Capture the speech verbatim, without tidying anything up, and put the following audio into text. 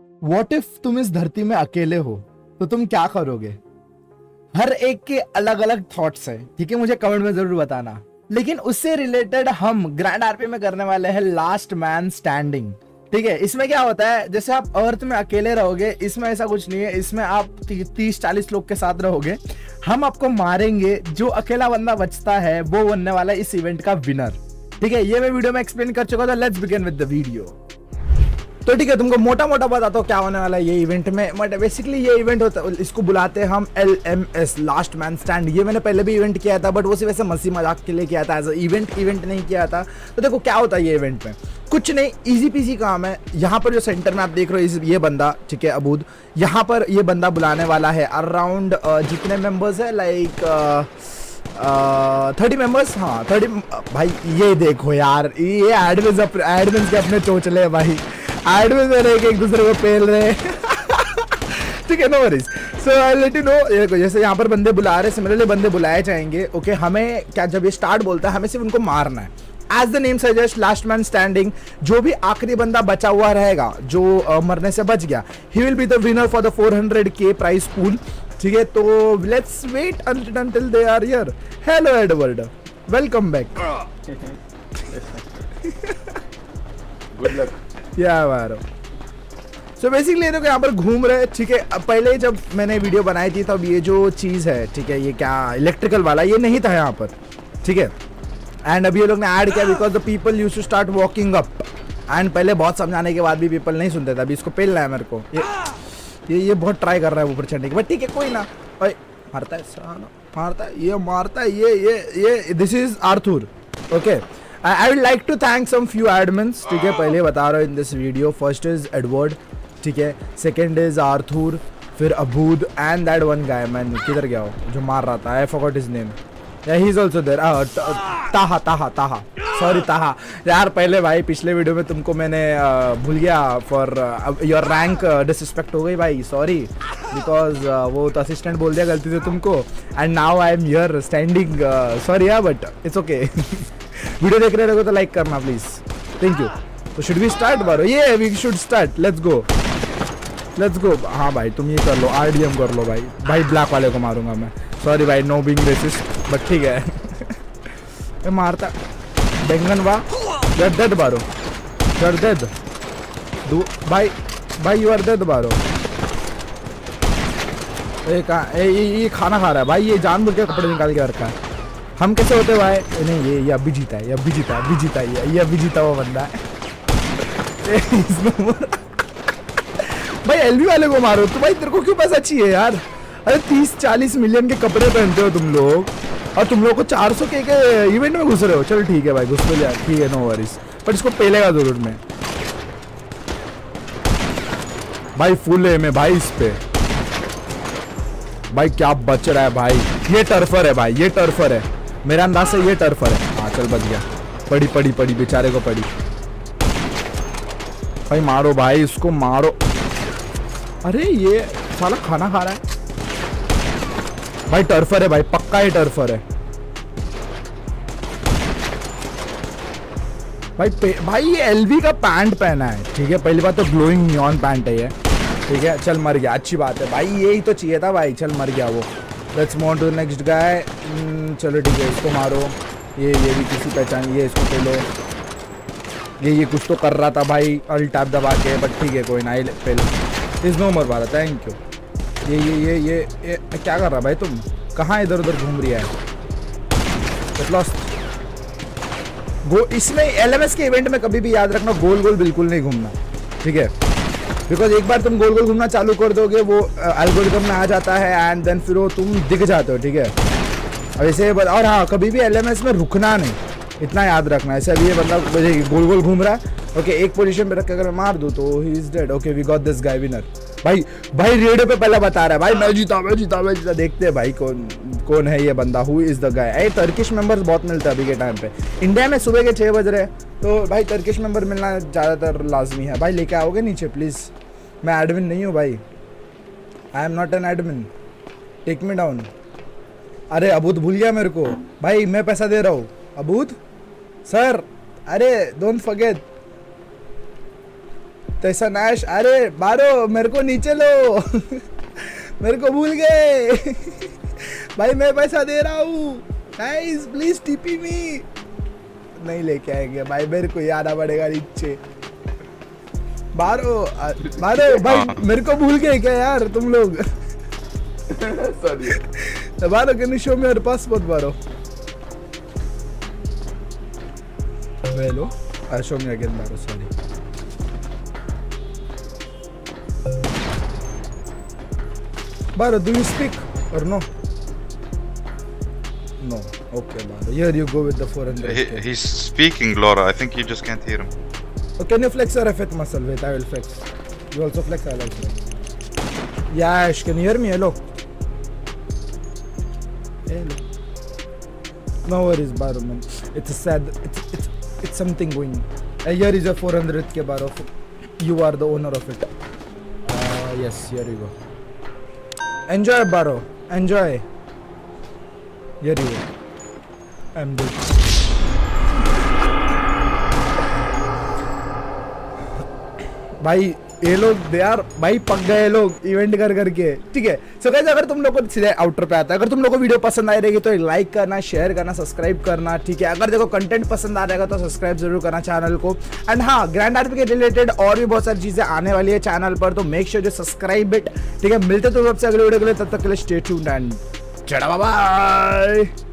What if तुम इस धरती में अकेले हो तो तुम क्या करोगे? हर एक के अलग अलग थॉट्स हैं, ठीक है, मुझे कमेंट में जरूर बताना। लेकिन उससे रिलेटेड हम ग्रैंड आरपी में करने वाले हैं लास्ट मैन स्टैंडिंग, ठीक है। इसमें क्या होता है, जैसे आप अर्थ में अकेले रहोगे, इसमें ऐसा कुछ नहीं है, इसमें आप तीस चालीस लोग के साथ रहोगे, हम आपको मारेंगे, जो अकेला बंदा बचता है वो बनने वाला है इस इवेंट का विनर, ठीक है। ये मैं वीडियो में एक्सप्लेन कर चुका था, let's begin with the video. तो ठीक है, तुमको मोटा मोटा बताता हूँ क्या होने वाला है ये इवेंट में। बट बेसिकली ये इवेंट होता है, इसको बुलाते हैं हम L M S, last man stand. ये मैंने पहले भी इवेंट किया था, बट वो सिर्फ ऐसे मस्ती मजाक के लिए किया था, एज अ इवेंट इवेंट नहीं किया था। तो देखो क्या होता है ये इवेंट में, कुछ नहीं, इजी पीजी काम है। यहाँ पर जो सेंटर में आप देख रहे हो, ये बंदा, ठीक है, अबूध, यहाँ पर ये बंदा बुलाने वाला है अराउंड जितने मेम्बर्स है, लाइक थर्टी मेंबर्स, हाँ थर्टी। भाई ये देखो यार, ये एडमिन एडमिन के अपने चोचले भाई, एडमिन में रहे एक दूसरे को पेल रहे ठीक है, no worries. So I let you know, जैसे यहाँ पर बंदे बुला रहे, सिमिलरली बंदे बुलाए जाएंगे, ओके okay, हमें क्या, जब ये स्टार्ट बोलता है हमें सिर्फ उनको मारना है। As the name suggests, last man standing, जो भी आखिरी बंदा बचा हुआ रहेगा, जो uh, मरने से बच गया, he will be the winner for the four hundred K prize pool, ठीक है। तो let's wait until until they are here. Hello Edward, welcome back. Good luck. Yeah Baro. तो बेसिकली ये लोग यहाँ पर घूम रहे हैं, ठीक है। पहले जब मैंने वीडियो बनाई थी तब ये जो चीज़ है, ठीक है, ये क्या इलेक्ट्रिकल वाला ये नहीं था यहाँ पर, ठीक है। एंड अभी ये लोग ने ऐड किया because the people use to start walking up, and पहले बहुत समझाने के बाद भी पीपल नहीं सुनते थे। अभी इसको पेल रहा है मेरे को, ये ये ये बहुत ट्राई कर रहा है ऊपर चढ़ने की, बट ठीक है कोई ना। ओए मारता है साला, मारता है, ये मारता है, ये ये ये this is Arthur, okay. I would like to thank some few admins, ठीक है, पहले बता रहा हूँ in this video. First is Edward, ठीक है, सेकेंड इज आर्थुर, फिर अबूध, and that one guy man किधर गया हो जो मार रहा था, I forgot his name, he is also there, Taha Taha ताहा सॉरी ताहा यार। पहले भाई पिछले वीडियो में तुमको मैंने भूल गया, फॉर योर रैंक डिसरिस्पेक्ट हो गई भाई, सॉरी, बिकॉज वो तो असिस्टेंट बोल दिया गलती से तुमको, and now I am your standing, sorry यार, बट इट्स ओके। वीडियो देख रहे हो तो लाइक करना प्लीज, थैंक यू। तो शुड वी स्टार्ट बारो? ये we should start, let's go let's go. हाँ भाई तुम ये कर लो, आर डी एम कर लो भाई, भाई ब्लैक वाले को मारूंगा मैं, सॉरी भाई, नो बीइंग रेसिस्ट, बट ठीक है। ये मारता बैंगन वाह, यू आर डेड बारो, यू आर डेड भाई, भाई यू आर डेड बारो। ए कहाँ, ये खाना खा रहा है भाई, ये जानबूझ के कपड़े निकाल के रखा है। हम कैसे होते भाई, नहीं ये ये अभी जीता है, ये अभी जीता है, अभी जीता है, ये अभी जीता हुआ बंदा है भाई। एलवी वाले को मारो तो भाई, तेरे को क्यों पैसा चाहिए यार? अरे तीस चालीस मिलियन के कपड़े पहनते हो तुम लोग, और तुम लोग को चार सौ के के इवेंट में घुस रहे हो। चलो ठीक है भाई, घुस तो यार, ठीक है, नो वरीज, पर इसको पहलेगा जरूर मैं भाई, फुल है मैं भाई इस पे। भाई क्या बच रहा है भाई, ये टर्फर है भाई, ये टर्फर है मेरे अंदाज से, ये टर्फर है। हाँ चल बच गया, पड़ी पड़ी पड़ी बेचारे को पड़ी भाई, मारो भाई इसको मारो। अरे ये साला खाना खा रहा है भाई, टर्फर है भाई, पक्का ही टर्फर है भाई। भाई ये एलवी का पैंट पहना है, ठीक है, पहली बात तो ग्लोइंग नियॉन पैंट है ये, ठीक है। चल मर गया, अच्छी बात है भाई, यही तो चाहिए था भाई, चल मर गया वो। Let's move to next guy. चलो ठीक है, इसको मारो, ये ये भी किसी पहचान, ये इसको पेलो, ये ये कुछ तो कर रहा था भाई अल टैप दबा के, बट ठीक है कोई ना, ये पेलो, इस नो मर पा रहा, थैंक यू। ये ये ये ये ये क्या कर रहा भाई, तुम कहाँ इधर उधर घूम रही है गो? इसमें एलएमएस के इवेंट में कभी भी याद रखना, गोल गोल बिल्कुल नहीं घूमना, ठीक है, बिकॉज एक बार तुम गोल गोल घूमना चालू कर दोगे वो एल्गोरिथम में आ जाता है, एंड देन फिर वो तुम दिख जाते हो, ठीक है। अब ऐसे, और हाँ कभी भी एलएमएस में रुकना नहीं, इतना याद रखना। ऐसे अभी ये बंदा गोल गोल घूम रहा है, ओके okay, एक पोजीशन पे रख के अगर मैं मार दूं तो ही is dead, okay we got this guy winner. भाई भाई रेडियो पे पहला बता रहा है भाई, मैं जीता मैं जीता मैं जीता, देखते हैं भाई कौन कौन है ये बंदा, हु इज द गाय। अरे टर्किश मेंबर्स बहुत मिलते हैं अभी के टाइम पे, इंडिया में सुबह के छः बज रहे हैं, तो भाई टर्किश मेंबर मिलना ज़्यादातर लाजमी है भाई। लेके आओगे नीचे प्लीज़, मैं एडमिन नहीं हूँ भाई, I am not an admin, take me down. अरे अबूध भूल गया मेरे को भाई, मैं पैसा दे रहा हूँ अबूध सर, अरे डोंट फॉरगेट, तो ऐसा नाश। अरे बारो मेरे को नीचे लो मेरे को भूल गए भाई मैं पैसा दे रहा हूँ गाइस प्लीज टीपी मी। नहीं लेके आएंगे भाई मेरे को आना पड़ेगा नीचे। बारो बारो भाई मेरे को भूल गए क्या यार तुम लोग सॉरी बारो can you show me your passport बारो। Hello I show me again बारो सॉरी। बारो do you speak or no no okay Baro here you go with the four hundred he, he's speaking Laura I think you just can't hear him okay can you flex your F eight muscle wait I will flex you also flex I will flex yash can you hear me hello hello no worries Baro man it's a sad it's it's, it's something going here is a four hundred K Baro you are the owner of it uh, yes here you go enjoy Baro enjoy Here you are. I'm good. भाई ये लोग यार भाई पक गए लोग event कर करके ठीक है। सो गाइस अगर तुम लोग को सीधे आउटर पे आता है अगर तुम लोग को वीडियो पसंद आई रहेगी तो लाइक करना शेयर करना सब्सक्राइब करना ठीक है। अगर देखो कंटेंट पसंद आ रहेगा तो सब्सक्राइब जरूर करना चैनल को। एंड हाँ ग्रैंड आरपी के रिलेटेड और भी बहुत सारी चीजें आने वाली है चैनल पर तो मेक श्योर जो सब्सक्राइब इट ठीक है। मिलते तो सबसे अगले वीडियो के लिए तब तक के लिए स्टे ट्यून्ड एंड चढ़ा बाय।